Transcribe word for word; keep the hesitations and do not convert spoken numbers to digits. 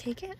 take it?